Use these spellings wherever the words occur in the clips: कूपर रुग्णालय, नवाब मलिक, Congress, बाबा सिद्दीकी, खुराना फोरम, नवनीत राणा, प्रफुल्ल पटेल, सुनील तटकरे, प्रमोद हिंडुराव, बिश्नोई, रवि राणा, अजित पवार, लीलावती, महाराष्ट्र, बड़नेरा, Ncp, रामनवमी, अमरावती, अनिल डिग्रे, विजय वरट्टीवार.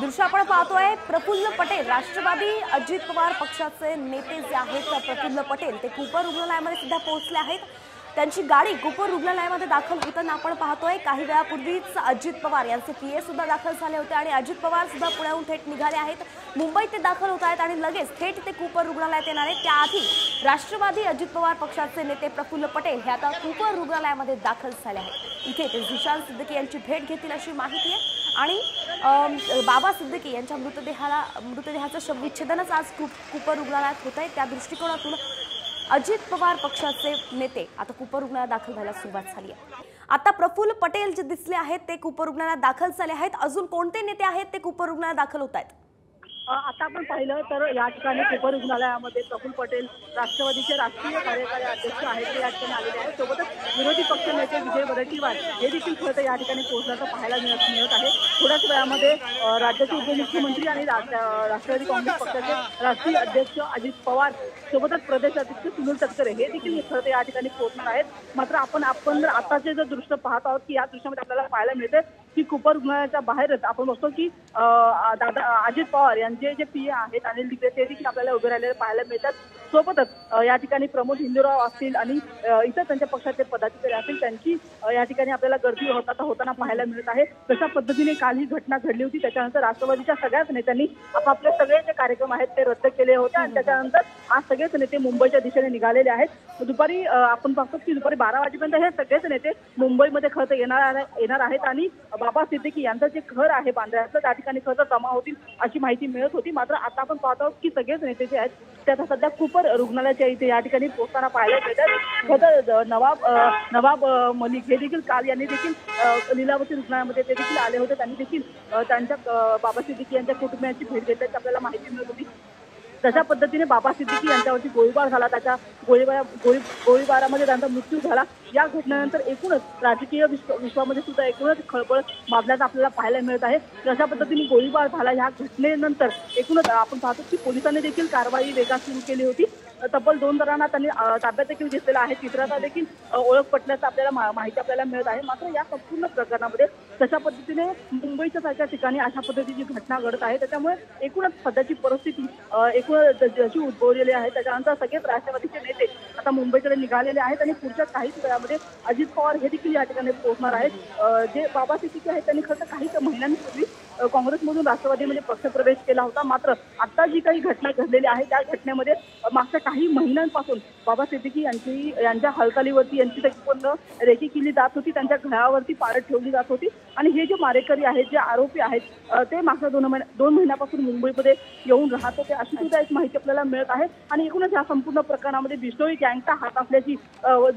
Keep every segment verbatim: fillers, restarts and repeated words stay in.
दृश्य आपण पाहतोय प्रफुल्ल पटेल, राष्ट्रवादी अजित पवार पक्षाचे नेते जे आहेत प्रफुल्ल पटेल ते कूपर रुग्णालयामध्ये सुद्धा पोहोचले आहेत। त्यांची गाडी कूपर रुग्णालयामध्ये दाखल होताना आपण पाहतोय। काही वेळापूर्वीच अजित पवार यांचे पीए सुद्धा दाखल झाले होते आणि अजित पवार सुद्धा पुण्याहून थेट निघाले आहेत, मुंबईत ते दाखल होत आहेत आणि लगेच थेट ते कूपर रुग्णालयात येणार आहेत। त्याआधी राष्ट्रवादी अजित पवार पक्षाचे नेते प्रफुल्ल पटेल हे आता कूपर रुग्णालयामध्ये दाखल झाले आहेत। इथे ते सुनील तटकरे यांची भेट घेतील अशी माहिती आहे आणि बाबा सिद्दीकी यांच्या मृतदेहाला मृतदेहाचं शवविच्छेदनच आज कूपर रुग्णालयात होत आहे। त्या दृष्टिकोनातून अजित पवार पक्षाचे नेते आता कूपर रुग्णालयात दाखल व्हायला सुरुवात झाली आहे। आता प्रफुल्ल पटेल जे दिसले आहेत ते कूपर रुग्णालयात दाखल झाले आहेत। अजून कोणते नेते आहेत ते कूपर रुग्णालयात दाखल होत आहेत? आता आपण पाहिलं तर या ठिकाणी कूपर रुग्णालयामध्ये प्रफुल्ल पटेल राष्ट्रवादीचे राष्ट्रीय कार्यकारी अध्यक्ष आहेत ते या ठिकाणी आलेले आहेत। सोबतच विरोधी पक्ष नेते विजय वरट्टीवार हे देखील खरं या ठिकाणी पोहोचल्याचं पाहायला मिळत आहे। थोड्याच वेळामध्ये राज्याचे उपमुख्यमंत्री आणि राष्ट्रवादी काँग्रेस पक्षाचे राष्ट्रीय अध्यक्ष अजित पवार सोबतच प्रदेश अध्यक्ष सुनील तटकरे हे देखील खरं या ठिकाणी पोहोचणार आहेत। मात्र आपण आपण आताचे जे दृश्य पाहत आहोत की या दृश्यामध्ये आपल्याला पाहायला मिळते की कूपर रुग्णालयाच्या बाहेरच आपण बघतो की दादा अजित पवार जे जे पीए आहेत अनिल डिग्रे ते देखील आपल्याला उभे राहिलेले पाहायला मिळतात। सोबतच या ठिकाणी प्रमोद हिंडुराव असतील आणि इतर त्यांच्या पक्षाचे पदाधिकारी असतील त्यांची या ठिकाणी आपल्याला गर्दी होता होताना पाहायला मिळत आहे। तशा पद्धतीने काल ही घटना घडली होती, त्याच्यानंतर राष्ट्रवादीच्या सगळ्याच नेत्यांनी आपापले सगळे जे कार्यक्रम आहेत ते रद्द केले होते आणि त्याच्यानंतर आज सगळेच नेते मुंबईच्या दिशेने निघालेले आहेत। दुपारी आपण पाहतो की दुपारी बारा वाजेपर्यंत हे सगळेच नेते मुंबईमध्ये खरं येणार येणार आहेत आणि बाबा सिद्दीकी यांचं जे घर आहे बांद्र्याचं त्या ठिकाणी खरं जमा होतील अशी माहिती मिळत होती। मात्र आता आपण पाहत आहोत की सगळेच नेते जे आहेत त्याचा सध्या कूपर रुग्णालयाच्या इथे या ठिकाणी पोहोचताना पाहायला मिळतात। नवाब नवाब मलिक हे देखील काल यांनी देखील लीलावती रुग्णालयामध्ये ते देखील आले होते, त्यांनी देखील त्यांच्या बाबा सिद्दीकी यांच्या कुटुंबियांची भेट घेतल्याची आपल्याला माहिती मिळत होती। तशा पद्धतीने बाबा सिद्दीकी यांच्यावरती गोळीबार झाला, त्याच्या गोळीबारा गोळी गोळीबारामध्ये त्यांचा मृत्यू झाला। या घटनेनंतर एकूणच राजकीय विश्व विश्वामध्ये सुद्धा एकूणच खळबळ माजल्याचं आपल्याला पाहायला मिळत आहे। तशा पद्धतीने गोळीबार झाला, या घटनेनंतर एकूणच आपण पाहतो की पोलिसांनी देखील कारवाई वेगात सुरू केली होती। तब्बल दोन जणांना त्यांनी ताब्यात देखील घेतलेला आहे, तिसऱ्याचा देखील ओळख पटल्याचं आपल्याला माहिती आपल्याला मिळत आहे। मात्र या संपूर्ण प्रकरणामध्ये तशा पद्धतीने मुंबईच्या सारख्या ठिकाणी अशा पद्धतीची घटना घडत आहे, त्याच्यामुळे एकूणच सध्याची परिस्थिती एकूण जशी उद्भवलेली आहे त्याच्यानंतर सगळेच राष्ट्रवादीचे नेते आता मुंबईकडे निघालेले आहेत आणि पुढच्या काहीच वेळामध्ये अजित पवार हे देखील या ठिकाणी पोहोचणार आहेत। जे बाबा सिद्दीकी आहेत त्यांनी खरं काही महिन्यांपूर्वी काँग्रेसमधून राष्ट्रवादीमध्ये पक्षप्रवेश केला होता, मात्र आता जी काही घटना घडलेली आहे त्या घटनेमध्ये मागच्या काही महिन्यांपासून बाबा सिद्दीकी यांची यांच्या हालचालीवरती यांची संपूर्ण रेकी केली जात होती, त्यांच्या घरावरती पाळत ठेवली जात होती आणि हे जे मारेकरी आहेत जे आरोपी आहेत ते मागच्या दोन महिन्या दोन महिन्यापासून मुंबईमध्ये येऊन राहत होते अशी सुद्धा एक माहिती आपल्याला मिळत आहे। आणि एकूणच या संपूर्ण प्रकरणामध्ये बिश्नोई गँगचा हात असल्याची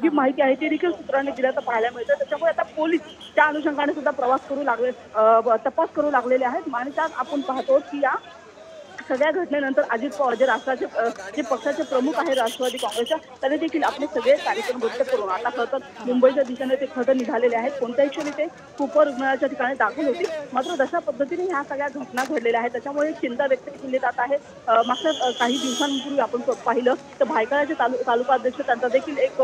जी माहिती आहे ती देखील सूत्रांनी दिल्याचं पाहायला मिळतं। त्याच्यामुळे आता पोलीस त्या अनुषंगाने सुद्धा प्रवास करू लागले तपास करू लागलेले आहेत आणि त्यात आपण पाहतो की या सगळ्या घटनेनंतर अजित पवार जे राष्ट्राचे जे पक्षाचे प्रमुख आहेत राष्ट्रवादी काँग्रेसच्या त्यांनी देखील आपले सगळे कार्यक्रम बंद करून आता खरं तर मुंबईच्या दिशेने ते खरं निघालेले आहेत। कोणत्याही क्षणी ते कूपर रुग्णालयाच्या ठिकाणी दाखल होते, मात्र तशा पद्धतीने ह्या सगळ्या घटना घडलेल्या आहेत त्याच्यामुळे चिंता व्यक्त केली जात आहे। मागच्या काही दिवसांपूर्वी आपण पाहिलं तर भायखळ्याचे तालु तालुका अध्यक्ष त्यांचा देखील एक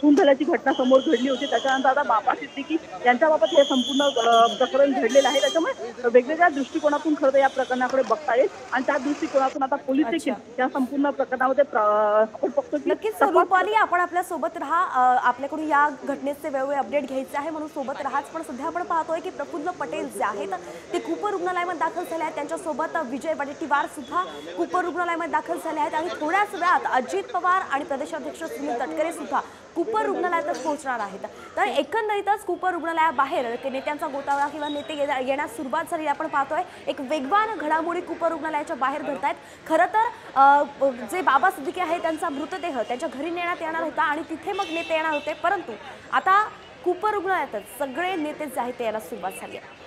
खून झाल्याची घटना समोर घडली होती, त्याच्यानंतर आता बाबा सिद्दीकी यांच्याबाबत हे संपूर्ण प्रकरण घडलेलं आहे। त्याच्यामुळे वेगवेगळ्या दृष्टिकोनातून खरं तर या प्रकरणाकडे बघता येईल आणि त्या दृष्टिकोनातून आता पोलीस देखील या संपूर्ण प्रकरणामध्ये आपण बघतो की नक्कीच स्वरूपाली आपण आपल्या सोबत राहा, आपल्याकडून या घटनेचे वेळोवेळी अपडेट घ्यायचे आहे म्हणून सोबत राहाच। पण सध्या आपण पाहतोय की प्रफुल्ल पटेल जे आहेत ते कूपर रुग्णालयामध्ये दाखल झाले आहेत, त्यांच्यासोबत विजय वरट्टीवार सुद्धा कूपर रुग्णालयामध्ये दाखल झाले आहेत आणि थोड्याच वेळात अजित पवार आणि प्रदेशाध्यक्ष सुनील तटकरे सुद्धा कूपर रुग्णालयातच पोहोचणार आहेत। तर एकंदरीतच कूपर रुग्णालयाबाहेर नेत्यांचा गोतावळा किंवा नेते येण्यास सुरुवात झाली आपण पाहतोय। एक वेगवान घडामोडी कूपर रुग्णालयाच्या बाहेर घडत आहेत। खरं तर जे बाबा सिद्दीकी आहेत त्यांचा मृतदेह त्यांच्या घरी नेण्यात येणार होता आणि तिथे मग नेते येणार होते, परंतु आता कूपर रुग्णालयातच सगळे नेते जे आहेत ते यायला सुरुवात झाली आहे।